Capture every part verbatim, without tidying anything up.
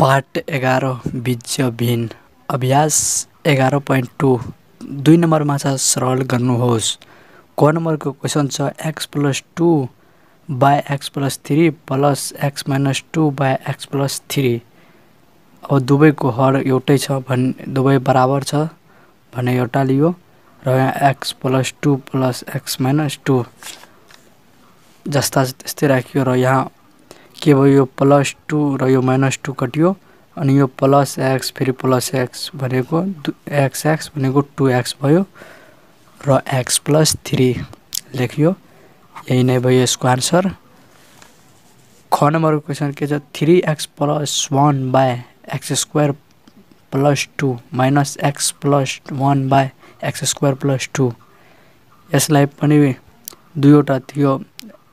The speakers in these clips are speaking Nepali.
पार्ट एगारह बीज भिन्न अभ्यास एगारह पॉइंट टू दुई नंबर में सरल गर्नुहोस्। क नंबर को question x plus two by x plus three plus x minus two by x plus three. अब दुबई को हर एउटै छ भने दुबई बराबर छ भने एउटा लियो र यहाँ x plus two plus x minus two जस्ता त्यस्तै राखियो र यहाँ के भयो यो प्लस टू र यो माइनस टू कटियो अनि यो प्लस एक्स फेरि प्लस एक्स भनेको एक्स एक्स भनेको टू एक्स भयो र एक्स प्लस थ्री लेखियो। यही नै भयो यसको आन्सर। ख नम्बरको क्वेसन के छ three x plus one by x square plus two minus x plus one by x square plus two. यसलाई पनि दुईवटा थियो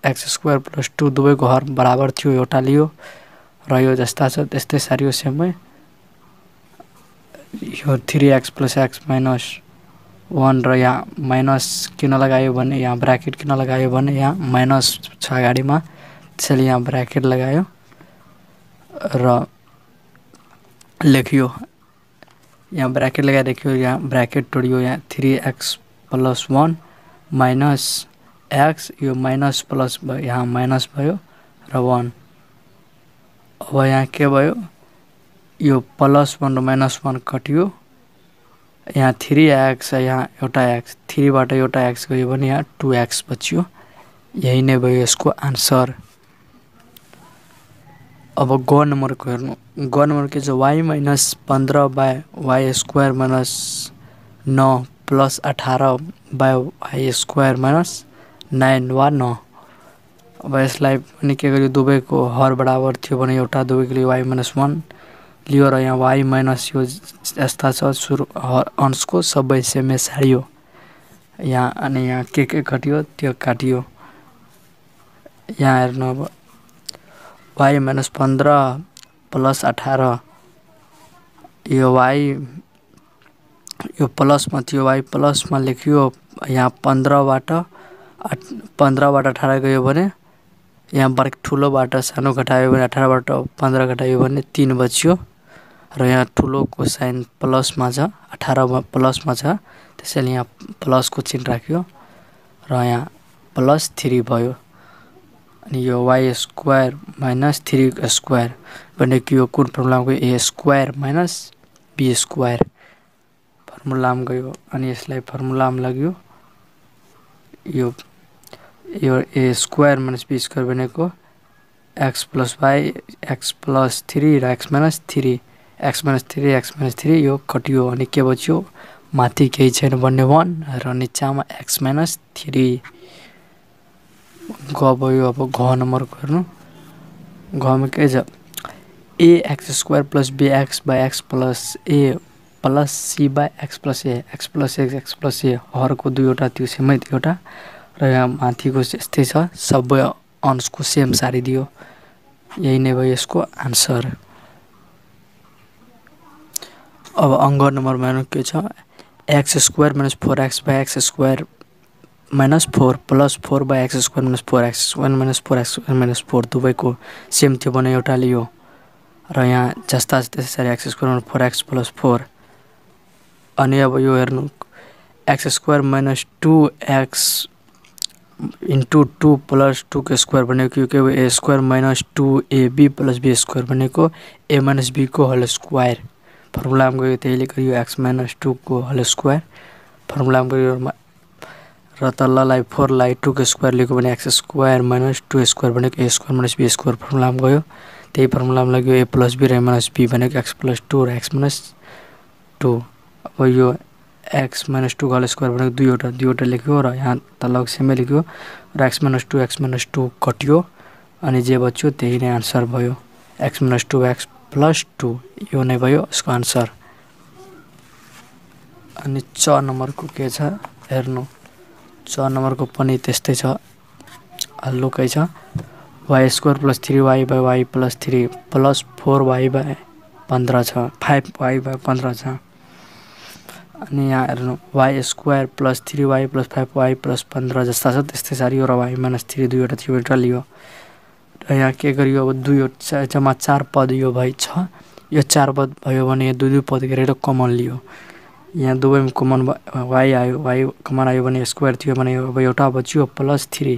एक्स स्क्वायर प्लस टू दुबई को हर बराबर थियो एउटा लियो र यो जस्ता छ त्यस्तै सारियो सेमै यो three x plus x minus one र यहाँ माइनस किन लगायो भने यहाँ ब्राकेट किन लगायो भने यहाँ माइनस छ अगाडिमा त्यसैले यहाँ ब्राकेट लगायो र लेखियो। यहाँ ब्राकेट लगाइदियो यहाँ ब्राकेट तोडियो यहाँ three x plus one minus x यो माइनस प्लस भयो यहाँ माइनस भयो र वन। अब यहाँ के भयो यो प्लस वन र माइनस वन कटियो यहाँ थ्री एक्स यहाँ एउटा एक्स थ्रीबाट एउटा एक्स गयो भने यहाँ टू एक्स बच्यो। यही नै भयो यसको आन्सर। अब ग नम्बरको हेर्नु। ग नम्बर के छ वाई माइनस पन्ध्र बाई वाई स्क्वायर माइनस नौ प्लस अठारह by y square minus nine वा नौ। अब यसलाई पनि के गर्यो दुबई को हर बराबर थियो भने एउटा दुबईको लिए वाई माइनस वन लियो र यहाँ वाई माइनस यो यस्ता छ सुरु अंशको सबै सेमै सारियो यहाँ अनि यहाँ के के कटियो त्यो काटियो। यहाँ हेर्नु अब वाई माइनस पन्ध्र प्लस अठारह यो वाई यो प्लसमा थियो वाई प्लसमा लेखियो यहाँ पन्ध्रबाट आठ पन्ध्रबाट अठारह गयो भने यहाँ बर्क ठुलोबाट सानो घटायो भने अठारहबाट पन्ध्र घटायो भने तीन बच्यो र यहाँ ठुलोको साइन प्लसमा छ अठारह प्लसमा छ त्यसैले यहाँ प्लसको चिन्ह राख्यो र यहाँ प्लस थ्री भयो। अनि यो y square minus three square भनेको यो कुन फर्मुलामा गयो a square minus b square फर्मुलामा गयो अनि यसलाई फर्मुलामा लाग्यो यो यो a square minus b square बनेको x plus y x plus three र x minus three x minus three x minus three यो कटियो अनि के बच्यो माथि केही छैन भन्ने वान र निचामा एक्स माइनस थ्री। ग भयो। अब घ नम्बरको हेर्नु। घमा के छ a x square plus b x by x plus a plus c by x plus a x plus x x plus a हरको दुईवटा त्यो सेमै दुईवटा र यहाँ माथिको यस्तै छ सबै अंशको सेम सारिदियो। यही नै भयो यसको आन्सर। अब अङ्ग नम्बरमा के छ x square minus four x by x square minus four plus four by x square minus four x square minus four x square minus four दुबईको सेम थियो भने एउटा लियो र यहाँ जस्ता त्यसरी x square minus four x plus four. अनि अब यो हेर्नु x square minus two x into two plus two को स्क्वायर बनेको यो के हो a square minus two A B plus b square बनेको ए माइनस बी को होल स्क्वायर फर्मुलामा गयो त्यसैले गरियो एक्स माइनस टू को होल स्क्वायर फर्मुलामा गयो र तल्ललाई फोरलाई टू को स्क्वायर लिएको भने x square minus two square बनेको a square minus b square फर्मुलामा गयो। त्यही फर्मुलामा लाग्यो ए प्लस बी र ए माइनस बी भनेको एक्स प्लस टू र एक्स माइनस टू। अब यो x minus two whole square भनेको दुईवटा दुईवटा लेख्यो र यहाँ तल सेमै लेख्यो र x minus two x minus two कटियो अनि जे बच्यो त्यही नै आन्सर भयो x minus two x plus two. यो नै भयो यसको आन्सर। अनि छ नम्बरको के छ हेर्नु। छ नम्बरको पनि त्यस्तै छ हल्लुकै छ y square plus three y by y plus three plus four y by पन्ध्र छ फाइभ वाई बाई पन्ध्र छ। अनि यहाँ हेर्नु y square plus three y plus five y plus पन्ध्र जस्ता छ त्यस्तै सारियो र वाई माइनस थ्री दुईवटा थियो एउटा लियो र यहाँ के गरियो अब दुईवटा जम्मा चार पद यो भई छ यह चार पद भयो भने दुई दुई पद गरेर कमन लियो, यहाँ दुवैमा कमन वाई आयो, वाई कमन आयो भने स्क्वायर थियो भने अब एउटा बच्यो प्लस थ्री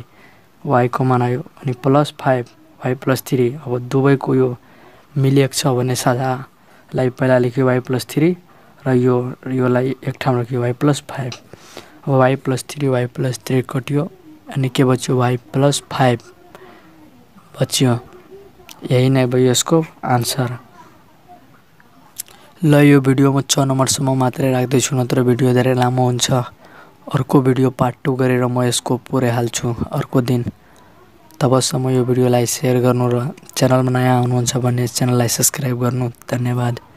वाई कमन आयो अनि plus five y plus three अब दुवैको यो मिलेको छ भने साझालाई पहिला लेख्यो वाई प्लस थ्री र यो योलाई एक ठाउँमा राख्यो वाई प्लस फाइभ। अब y plus three y plus three कट्यो अनि के बच्यो वाई प्लस फाइभ बच्यो। यही नै भयो यसको आन्सर। ल यो भिडियो म छ नम्बरसम्म मात्रै राख्दैछु, नत्र भिडियो धेरै लामो हुन्छ। अर्को भिडियो पार्ट टू गरेर म यसको पुरै हाल्छु अर्को दिन। तबसम्म यो भिडियोलाई सेयर गर्नु र च्यानलमा नयाँ आउनुहुन्छ भने च्यानललाई सब्स्क्राइब गर्नु। धन्यवाद।